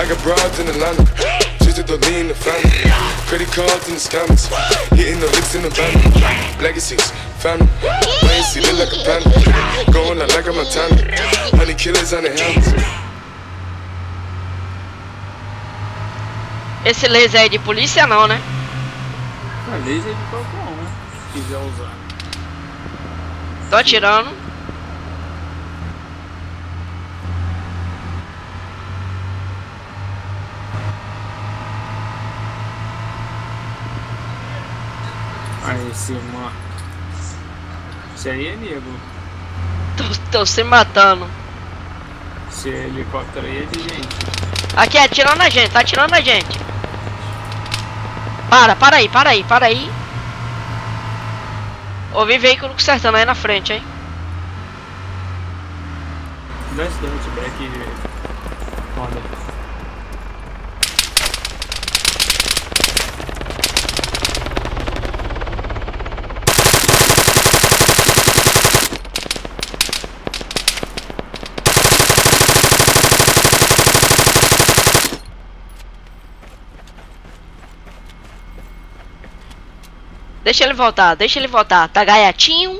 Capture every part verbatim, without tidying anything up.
I got broads in Atlanta, just the lean the family, credit cards in the scammers, hitting the licks in the van, legacies, family, playing see look like a panda, going out like a Montana, honey killers on the helmets. Esse laser é de polícia não, né? Ah, laser é de qualquer um, né? Se quiser usar. Tô atirando. Aí, se mata. Isso aí é nego. Tô, tô se matando. Esse helicóptero aí é de gente. Aqui, atirando a gente, tá atirando a gente. Para, para aí, para aí, para aí. Ouvi veículo consertando aí na frente, hein. Dois dois, break. Foda. Deixa ele voltar, deixa ele voltar. Tá gaiatinho.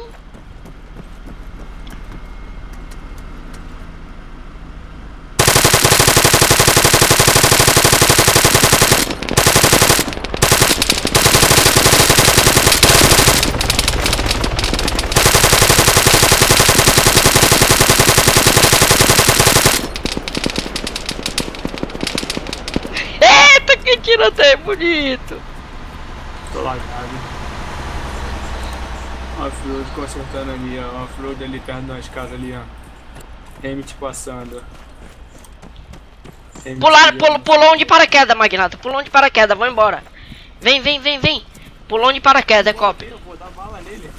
Eita, que tiroteio bonito. Tô lagado. Off-road consertando ali, ó. Off-road ali perto das casas ali, ó. Emmett passando. Emmett Pular, pul, pulou de paraquedas, Magnata. Pulou de paraquedas, vou embora. Vem, vem, vem, vem. Pulou de paraquedas, é cop. Eu vou dar bala nele.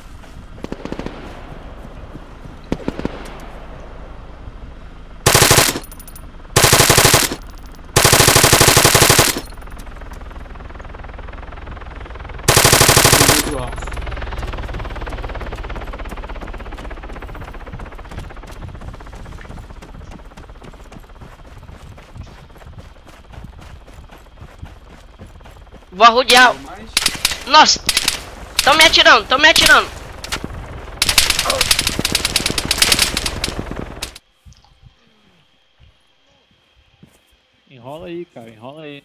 Vou arrodear. Nossa, estão me atirando, estão me atirando. Enrola aí, cara, enrola aí.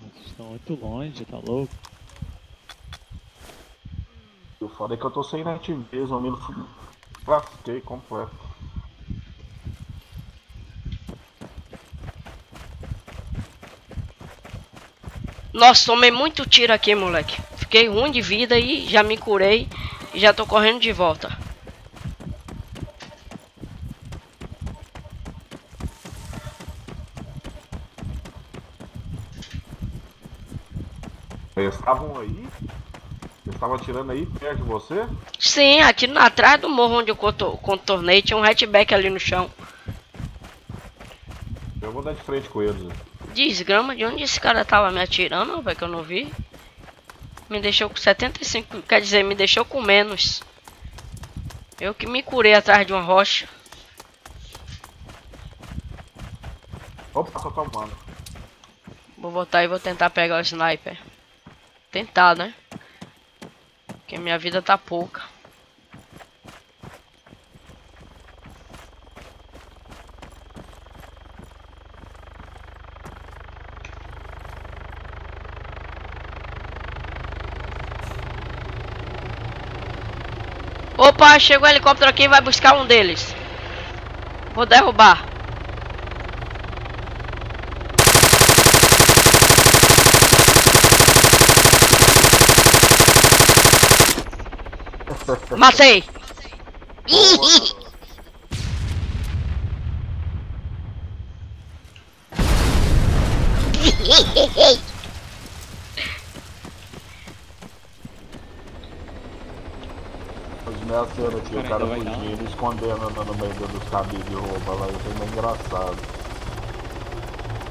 Vocês estão muito longe, tá louco? O foda é que eu tô sem nativez, o amigo lasquei completo. Nossa, tomei muito tiro aqui, moleque. Fiquei ruim de vida e já me curei. E já tô correndo de volta. Eles estavam aí? Eles estavam atirando aí perto de você? Sim, atirando atrás do morro onde eu contornei. Tinha um hatchback ali no chão. Eu vou dar de frente com eles. Desgrama, de onde esse cara tava me atirando, velho, que eu não vi. Me deixou com setenta e cinco, quer dizer, me deixou com menos. Eu que me curei atrás de uma rocha. Opa, só tomando. Vou voltar e vou tentar pegar o sniper. Tentar, né? Porque minha vida tá pouca. Opa, chegou o helicóptero aqui e vai buscar um deles. Vou derrubar. Matei. Aqui, o cara fugindo, escondendo, andando no meio dos cabides de roupa lá, isso é meio engraçado.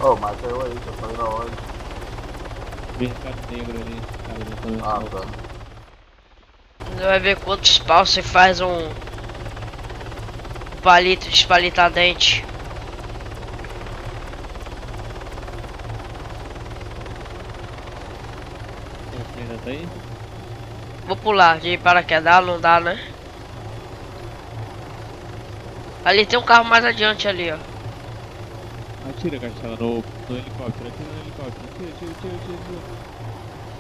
Ô, oh, mata eu aí, já falei na hora. mercado negro ali. Ah, tá. Você vai ver quantos pau você faz um palito despalitadente. Tá aí? Vou pular de paraquedas, não dá, né? Ali tem um carro mais adiante ali, ó. Atira, Castela, no, no helicóptero, atira no helicóptero, atira, atira, atira, atira, atira.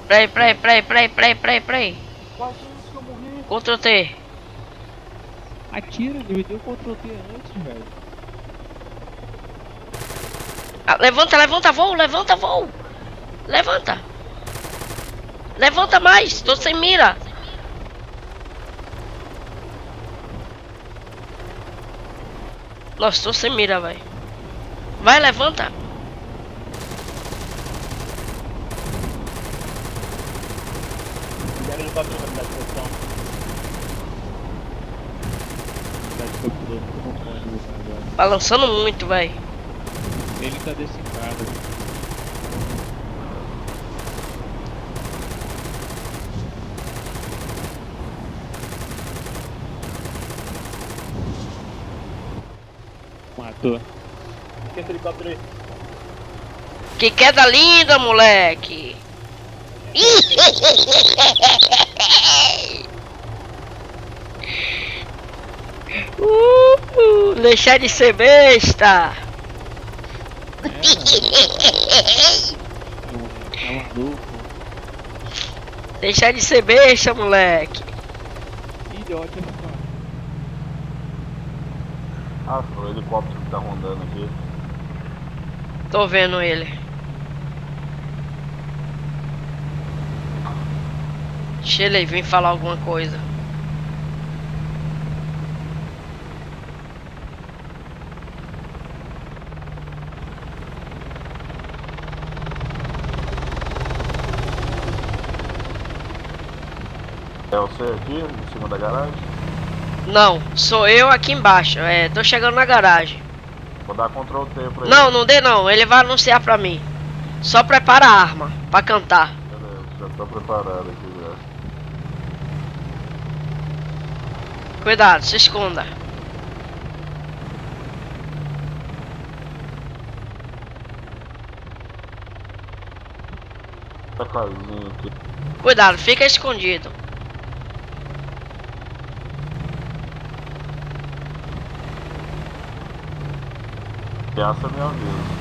Peraí, peraí, peraí, peraí, peraí, peraí, peraí. Quase isso que eu morri. Ctrl T. Atira, ele me deu Ctrl T antes, velho. Ah, levanta, levanta, voo, levanta, voo. Levanta. Levanta mais, tô sem mira. Nossa, tô sem mira, velho. Vai, levanta. Balançando muito, velho. Ele tá decifrado. Matou. Que helicóptero aí? Que queda linda, moleque! Uh, deixar de ser besta. Deixar de ser besta, moleque. Idiota. Ah, foi o helicóptero que tá rondando aqui. Tô vendo ele. Deixa ele vir falar alguma coisa. É você aqui, em cima da garagem? Não, sou eu aqui embaixo, é, tô chegando na garagem. Vou dar Ctrl T pra ele. Não, não dê não, ele vai anunciar pra mim. Só prepara a arma, pra cantar. Beleza, já tô preparado aqui já. Cuidado, se esconda. Tá casinho aqui. Cuidado, fica escondido. Ameaça meu amigo.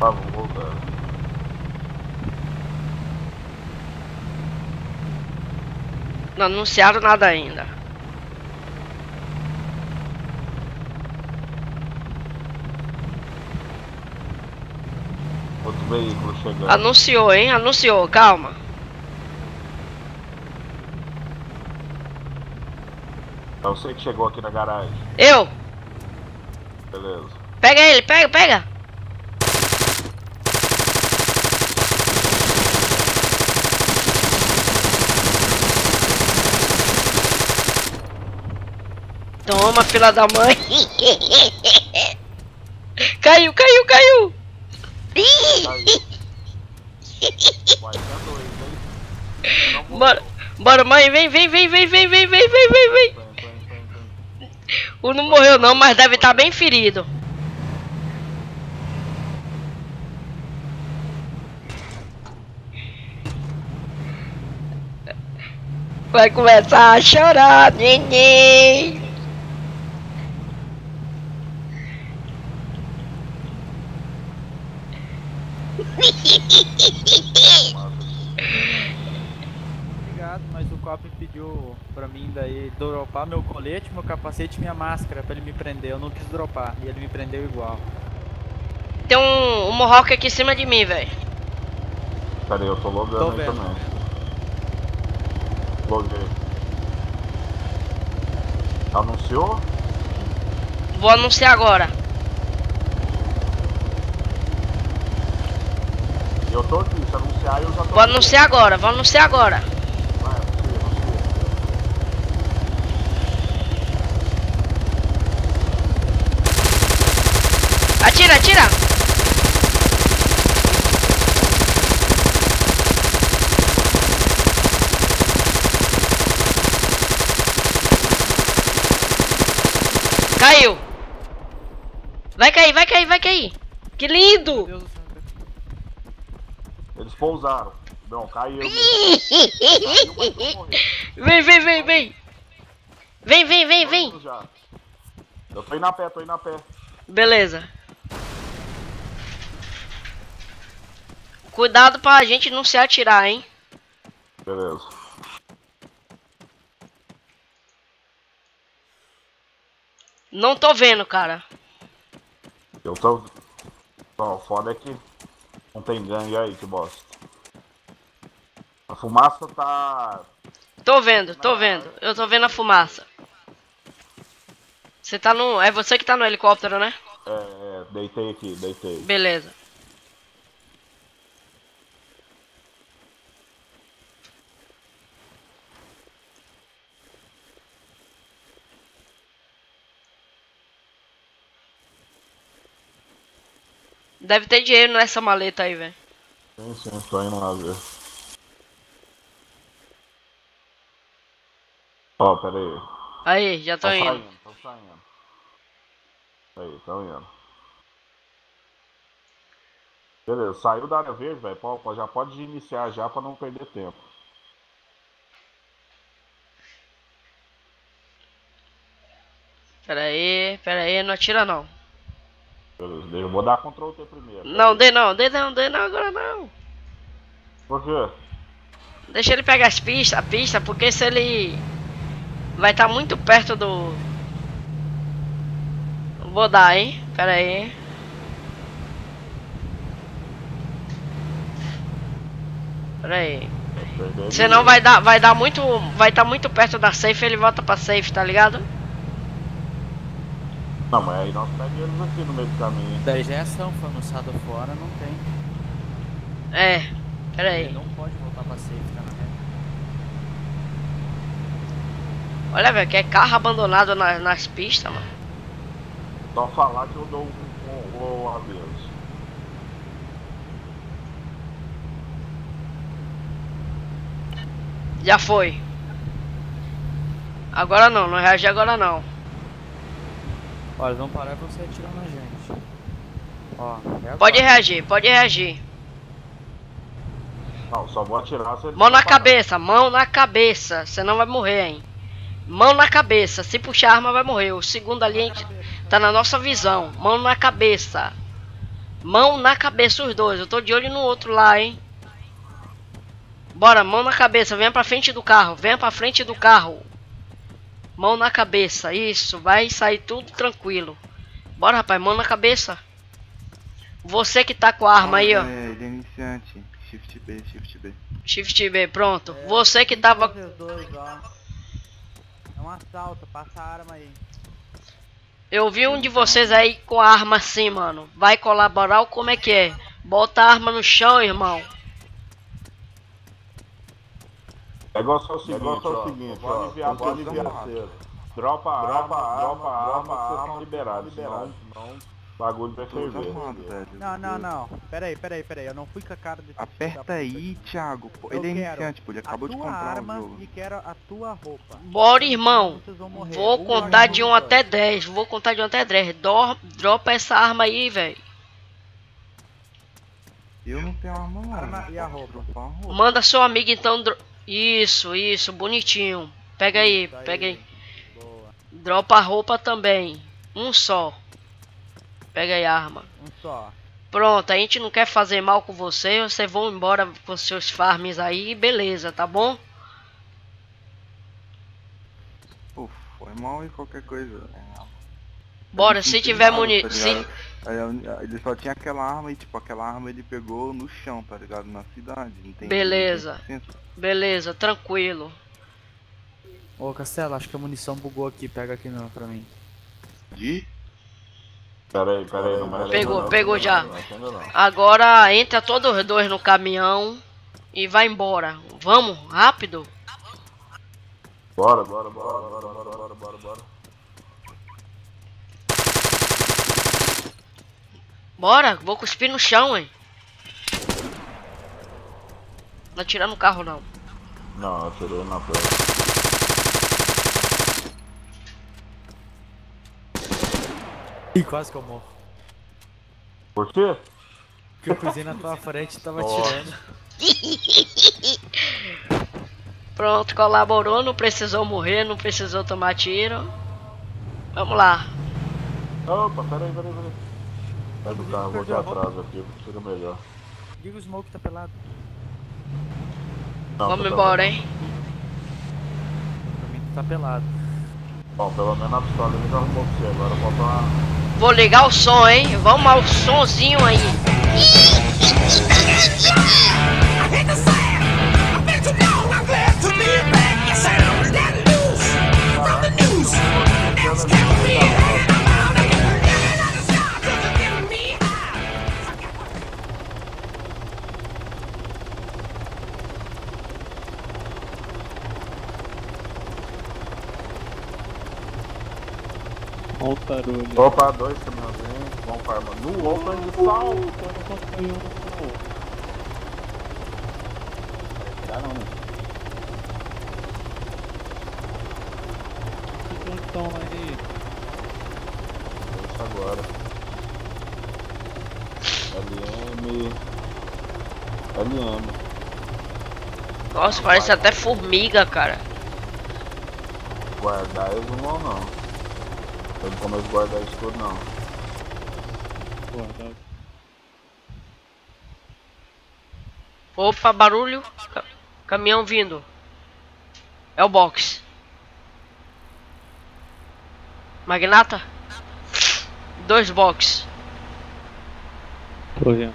Tá, vamos voltar. Não anunciaram nada ainda. Outro veículo chegando. Anunciou, hein? Anunciou, calma. É você que chegou aqui na garagem. Eu! Beleza. Pega ele, pega, pega! Toma, filha da mãe. Caiu, caiu, caiu. Bora, bora, mãe. Vem, vem, vem, vem, vem, vem, vem, vem, vem, vem. O não morreu não, mas deve estar bem ferido. Vai começar a chorar, neném. Obrigado, mas o copo pediu pra mim daí dropar meu colete, meu capacete e minha máscara pra ele me prender. Eu não quis dropar e ele me prendeu igual. Tem um, um Mohawk aqui em cima de mim, velho. Pera aí, eu tô logando aí também. Loguei. Anunciou? Vou anunciar agora. Eu tô aqui, se anunciar eu já tô. Vou aqui. anunciar agora, vou anunciar agora. Vai, anuncia, anuncia. Atira, atira! Caiu! Vai cair, vai cair, vai cair! Que lindo! Eles pousaram. Não, caiu. Vem, vem, vem, vem! Vem, vem, vem, vem! Eu tô indo a pé, tô indo a pé. Beleza. Cuidado pra gente não se atirar, hein? Beleza. Não tô vendo, cara. Eu tô... Ó, foda é que não tem gangue aí, que bosta. A fumaça tá... Tô vendo, tô vendo. Eu tô vendo a fumaça. Você tá no... É você que tá no helicóptero, né? É, é. Deitei aqui, deitei. Beleza. Deve ter dinheiro nessa maleta aí, velho. Sim, sim, tô indo lá ver. Ó, oh, pera aí. Aí, já tô, tô indo. Saindo, tô saindo. Aí, tô indo. Beleza, saiu da área verde, velho. Já pode iniciar já pra não perder tempo. Pera aí, pera aí, não atira não. Eu vou dar control T primeiro. Não, dê não, dê não, dê não agora não. Por quê? Deixa ele pegar as pistas, a pista, porque se ele vai estar tá muito perto do... Vou dar, hein? Pera aí. Pera aí. Senão vai dar, vai dar muito... Vai estar tá muito perto da safe, ele volta pra safe, tá ligado? Não, mas aí nós pegamos aqui no meio do caminho. Daí já é ação, foi anunciado fora, não tem. É, pera aí. Ele não pode voltar pra safe, tá na reta. Olha, velho, que é carro abandonado na, nas pistas, mano. Só falar que eu dou um gol a Deus. Já foi. Agora não, não reage agora não. Olha, vão parar pra você atirar na gente. Ó, é pode reagir, pode reagir. Não, só vou atirar se ele... Mão na cabeça, mão na cabeça. Senão vai morrer, hein. Mão na cabeça, se puxar a arma vai morrer. O segundo ali, hein, tá na nossa visão. Mão na cabeça. Mão na cabeça, os dois. Eu tô de olho no outro lá, hein. Bora, mão na cabeça. Venha pra frente do carro, venha pra frente do carro. Mão na cabeça, isso, vai sair tudo tranquilo. Bora, rapaz, mão na cabeça. Você que tá com a arma aí, ó. É, ele é iniciante. Shift B, Shift B. Shift B, pronto. É, você que tava... Dois, é um assalto, passa a arma aí. Eu vi um de vocês aí com a arma assim, mano. Vai colaborar ou como é que é? Bota a arma no chão, irmão. É igual só o seguinte, é só o seguinte, ó, aliviar, ó, aliviar, aliviar dropa a arma, dropa a arma, arma, arma liberada, senão o bagulho vai ferver. Não, não, não, pera aí, pera aí, pera aí, eu não fui com a cara de... Aperta aí, Thiago, pô. Ele é iniciante, pô, ele acabou de comprar o jogo. E quero a tua roupa. Bora, irmão, vou contar de um até dez, vou contar de um até dez, dropa essa arma aí, velho. Eu não tenho arma não, arma e a roupa. Manda seu amigo então... Isso, isso, bonitinho. Pega aí, tá pega aí. aí. Dropa a roupa também. Um só. Pega aí a arma. Um só. Pronto, a gente não quer fazer mal com você. Vocês vão embora com seus farms aí. Beleza, tá bom? Pô, foi mal e qualquer coisa. Bora, se tiver munição. Se, Aí ele só tinha aquela arma e tipo, aquela arma ele pegou no chão, tá ligado? Na cidade. Não tem beleza, beleza, tranquilo. Ô Castelo, acho que a munição bugou aqui, pega aqui não pra mim. De? Pera aí, pera aí, não vai. Pegou, não, pegou não, já. Não, não. Agora entra todos os dois no caminhão e vai embora. Vamos, rápido. Bora, bora, bora, bora, bora, bora, bora, bora. Bora, vou cuspir no chão, hein. Não atirar no carro, não. Não, atirou na prova. Quase que eu morro. Por quê? Porque eu cruzei na tua frente e tava atirando. Pronto, colaborou, não precisou morrer, não precisou tomar tiro. Vamos lá. Opa, peraí, peraí, peraí. Sai do carro, vou de atraso aqui, fica melhor. Diga o Smoke tá pelado. Não, vamos embora, hein? Pra mim tá pelado. Bom, pelo menos a pistola me dá um pouco de agora, falta uma. Vou ligar o som, hein? Vamos ao sonzinho aí. Olha o barulho. Opa, dois caminhãozinhos, vão para arma no open de salto. Não vai tirar não, aí. Deixa agora. L M. L M. Nossa, parece até formiga, cara. Guardar eles não vão não. Eu não começo a guardar isso tudo não. Guardar. Opa, barulho. Ca caminhão vindo. É o box. Magnata? Dois box. Tô vendo.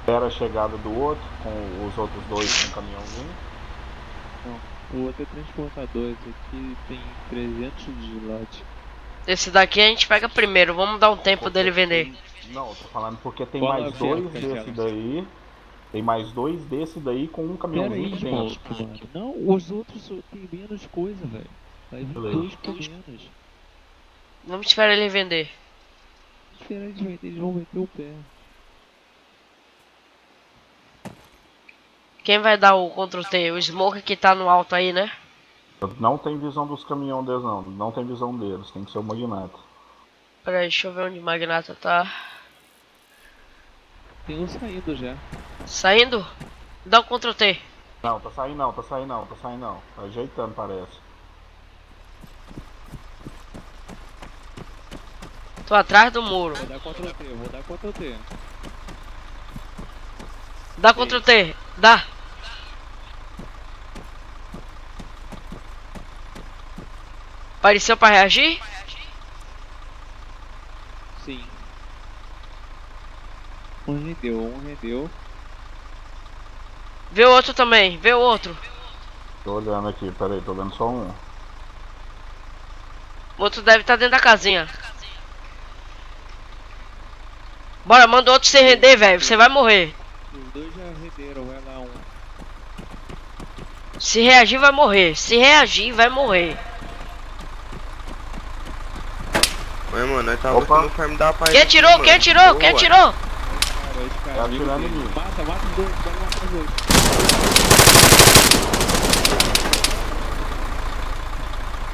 Espera a chegada do outro, com os outros dois com o caminhãozinho. Não. O outro é transportador, esse aqui tem trezentos de lote. Esse daqui a gente pega primeiro, vamos dar um tempo dele vender. Não, tô falando porque tem mais dois desse daí. Tem mais dois desse daí com um caminhãozinho dentro. Não, os outros tem menos coisa, velho. Vai vir dois com menos. Vamos esperar ele vender. Esperar ele vender, eles vão meter o pé. Quem vai dar o Ctrl T? O Smoke que tá no alto aí, né? Não tem visão dos caminhões deles não, não tem visão deles, tem que ser o Magnata. Pera aí, deixa eu ver onde o Magnata tá. Tem um saindo já. Saindo? Dá o Ctrl T. Não, tá saindo não, tá saindo não, tá saindo não. Tá ajeitando parece. Tô atrás do muro. Vou dar Ctrl T, vou dar Ctrl T. Dá Ctrl T, dá! Apareceu pra reagir? Sim. Um rendeu, um rendeu. Vê o outro também, vê o outro. Tô olhando aqui, peraí, tô vendo só um. O outro deve estar dentro da casinha. Bora, manda o outro se render, velho, você vai morrer. Os dois já renderam, vai lá um. Se reagir vai morrer, se reagir vai morrer. Ué, mano, nós tava no farm da paz. Quem atirou? Quem atirou? Quem atirou? Tá atirando em mim. Mata, mata os dois, pode matar os dois.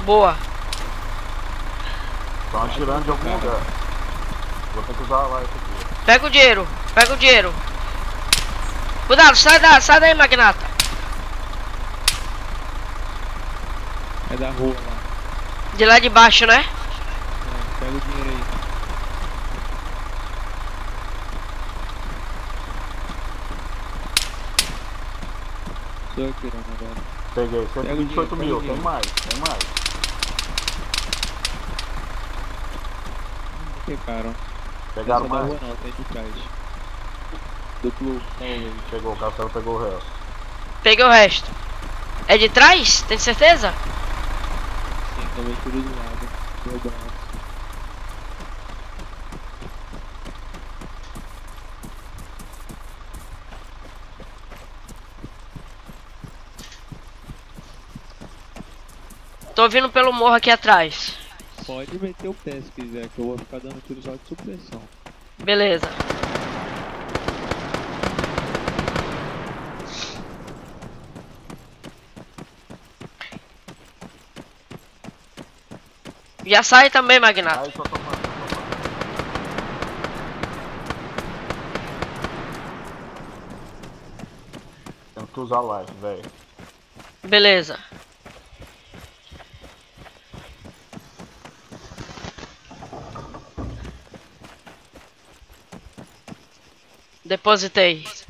Boa. Estão atirando de algum lugar. Vou ter que usar lá esse aqui. Pega o dinheiro, pega o dinheiro. Cuidado, sai daí, sai daí, Magnata. É da rua lá. De lá de baixo, né? É, pega o dinheiro aí. Sou eu tirando agora. Peguei, cento e vinte e oito mil, tem mais, tem mais. pegaram. Pegaram mais? Não, tem de trás. Duplo. Chegou, o Castelo pegou o resto. Peguei o resto. É de trás? Tem certeza? Sim, talvez por do lado. Tô vindo pelo morro aqui atrás. Pode meter o pé se quiser, que eu vou ficar dando tiro só de supressão. Beleza. Já sai também, Magnato. Ai, tô tomando, tô tomando. Tem que usar live, velho. Beleza. Depositei. Depositei.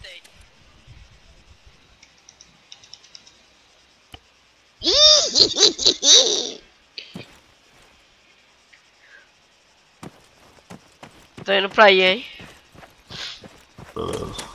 Tô indo pra aí, hein? Beleza.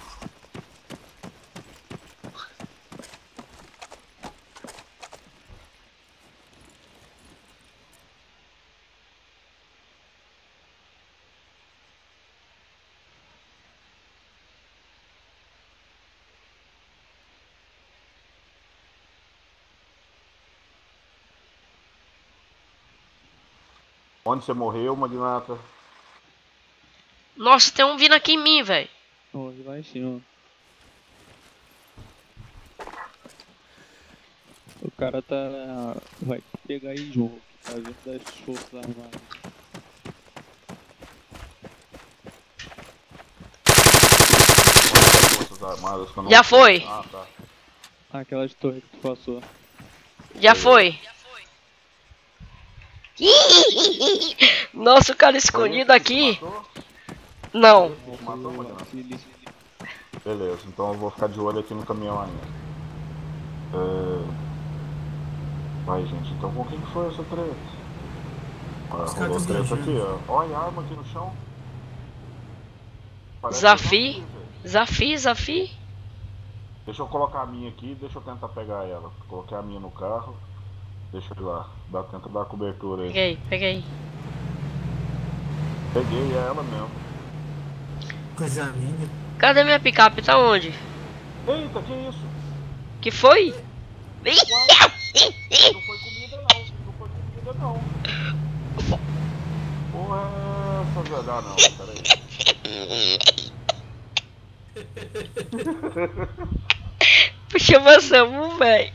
Onde você morreu, Magnata? Nossa, tem um vindo aqui em mim, velho. Onde vai, senhor? O cara tá... vai pegar aí jogo. Tá vindo das forças armadas. Forças armadas que eu não... Já foi! Ah, tá. Aquelas torres que tu passou. Já aí. Foi! Nossa, o cara escondido aqui! Não. Matou, beleza, então eu vou ficar de olho aqui no caminhão ainda. É... Vai, gente, então com quem foi essa treta? Ah, rolou treta aqui, ó. Olha a arma aqui no chão. Desafio, desafio, desafio. Deixa eu colocar a minha aqui, deixa eu tentar pegar ela. Coloquei a minha no carro. Deixa eu ir lá, dá, tenta dar a cobertura aí. Peguei, peguei. Peguei ela mesmo. Coisa minha. Cadê minha picape? Tá onde? Eita, que isso? Que foi? Não foi comida não, não foi comida não. Porra, essa verdade não, peraí. Puxa o Samu, velho.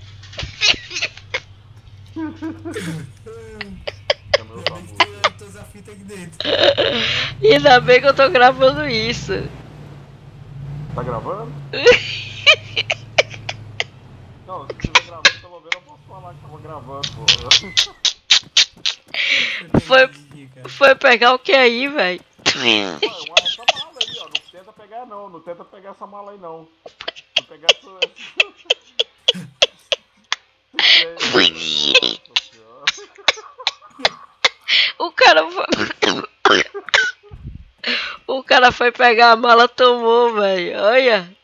Ainda bem que eu tô gravando isso. Tá gravando? Não, se eu gravando, pelo menos eu posso falar que tava gravando, pô. Foi, foi pegar o que aí, véi? Essa mala aí, ó. Não tenta pegar não, não tenta pegar essa mala aí não. Não pegar essa... O cara foi... O cara foi pegar a mala, tomou, velho. Olha.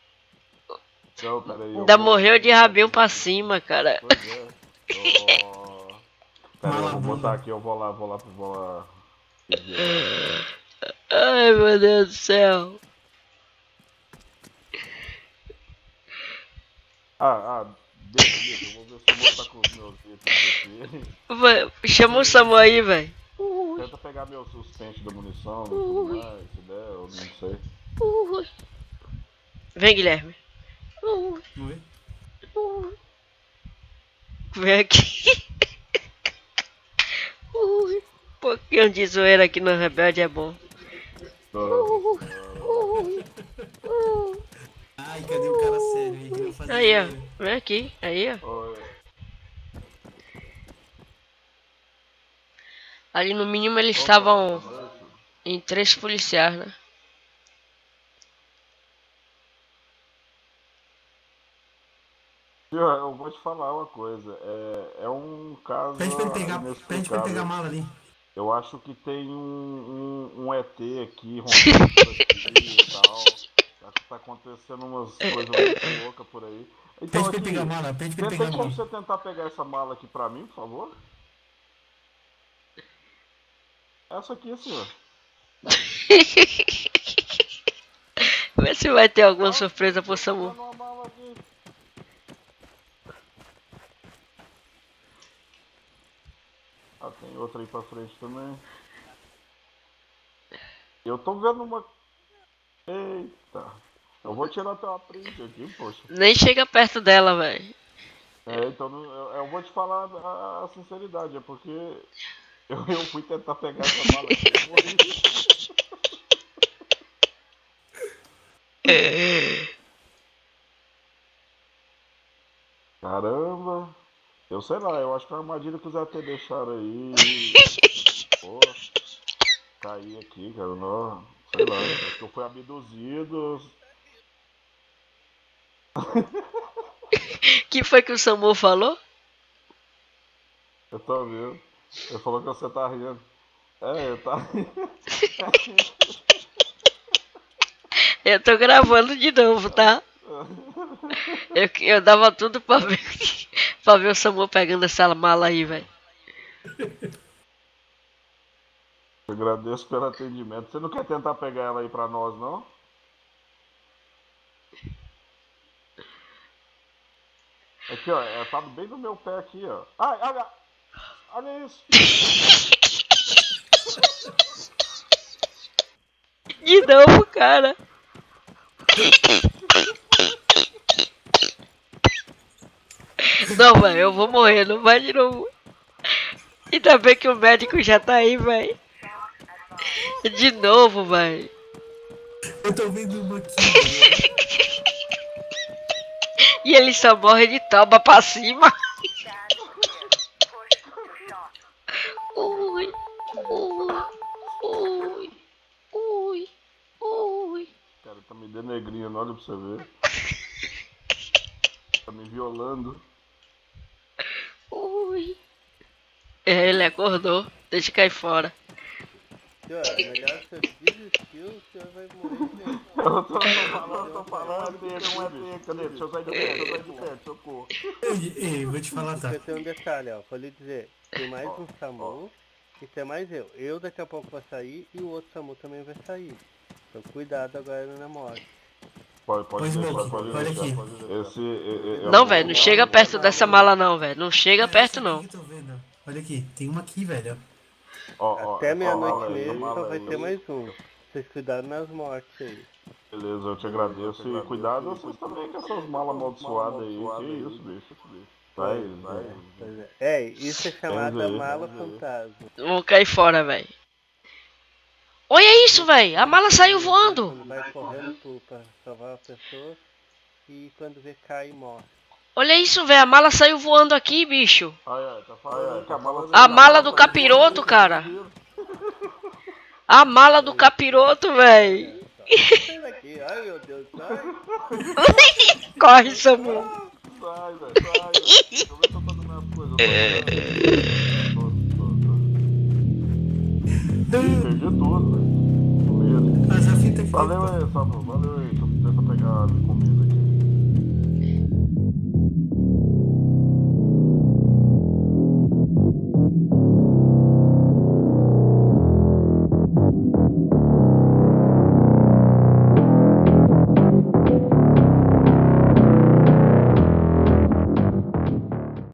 Não, peraí, ainda morreu vou... de rabinho pra cima, cara. Pois é. Oh... Peraí, eu vou botar aqui, eu vou lá, vou lá, vou lá. Ai, meu Deus do céu. Ah, ah. Deixa, deixa, eu vou ver se eu vou botar com os meus itens aqui. Chama o Samu aí, velho. Tenta pegar meu sustento da munição, uhum. Ah, se der, eu não sei. Uhum. Vem, Guilherme. Uhum. Oi? Uhum. Vem aqui. Uhum. Um pouquinho de zoeira aqui no Rebelde é bom. Uhum. Uhum. Uhum. Ai, cadê o cara sério aí? Aí, ó. Vem aqui. Aí, ó. Oi. Ali no mínimo eles estavam em três policiais, né? Eu vou te falar uma coisa, é, é um caso... Pede pra ele pegar, pede pra ele pegar a mala ali. Eu acho que tem um, um, um E T aqui, rompendo aqui e tal. Acho que tá acontecendo umas coisas muito loucas por aí. Então, pede pra pegar a mala, pede pra pegar a mala. Tem como você tentar pegar essa mala aqui pra mim, por favor? Essa aqui, senhor. Vê se vai ter alguma ah, surpresa pro Samu. Ah, tem outra aí pra frente também. Eu tô vendo uma... Eita. Eu vou tirar até uma print aqui, poxa. Nem chega perto dela, velho. É, então eu, eu vou te falar a, a sinceridade. É porque... Eu, eu fui tentar pegar essa mala aqui, eu morri. Caramba. Eu sei lá, eu acho que é uma armadilha que os A T deixaram aí. Pô, caí aqui, cara. Não, sei lá, acho que eu fui abduzido. Que foi que o Samu falou? Eu tô vendo. Ele falou que você tá rindo. É, eu tá rindo. Eu tô gravando de novo, tá? Eu, eu dava tudo pra ver, pra ver o Samu pegando essa mala aí, velho. Eu agradeço pelo atendimento. Você não quer tentar pegar ela aí pra nós, não? Aqui, ó. Ela tá bem no meu pé aqui, ó. Ai, olha! Olha isso! De novo, cara! Não, velho, eu vou morrer, não vai de novo. Ainda bem que o médico já tá aí, velho. De novo, velho. Eu tô vendo uma aqui. E ele só morre de toba pra cima. Ui, ui, ui, ui, ui. Cara, tá me denegrindo, olha pra você ver. Tá me violando. Ui. Ele acordou, deixa cair fora. Senhor, melhor você desistiu, o senhor vai morrer. Eu tô falando, tô falando, ele não é bem. Cadê? Deixa eu sair de perto, deixa eu sair de perto, socorro. Ei, vou te falar, tá? Eu tenho um detalhe, ó, vou lhe dizer. Tem mais um Samu, e tem mais eu. Eu daqui a pouco vou sair e o outro Samu também vai sair. Então cuidado agora no namoro. Pode, pode, ser, pode, pode, pode deixar, pode deixar. Esse, eu, eu não, velho, não chega perto dessa mala não, velho. Não chega é, perto não. Aqui, olha aqui, tem uma aqui, velho. Oh, oh, até meia-noite mesmo só vai ter mais um. Vocês cuidaram nas mortes aí. Beleza, eu te agradeço. E cuidado vocês também com essas malas amaldiçoadas aí. Que isso, bicho, bicho. Vai, vai. É, isso é chamada é mala fantasma. Vou cair fora, velho. Olha isso, velho. A mala saiu voando. Ele vai correndo pra salvar a pessoa e quando vê cai e morre. Olha isso, velho. A mala saiu voando aqui, bicho. Olha, tá falando que a mala... A mala do capiroto, cara. A mala do capiroto, velho. Ai, meu Deus, sai. Corre, Samu. Sai, velho, sai. Deixa eu ver se eu tô fazendo as coisas. Perdi tudo, velho. Valeu aí, Samu. Valeu aí. Deixa eu pegar a comida aqui.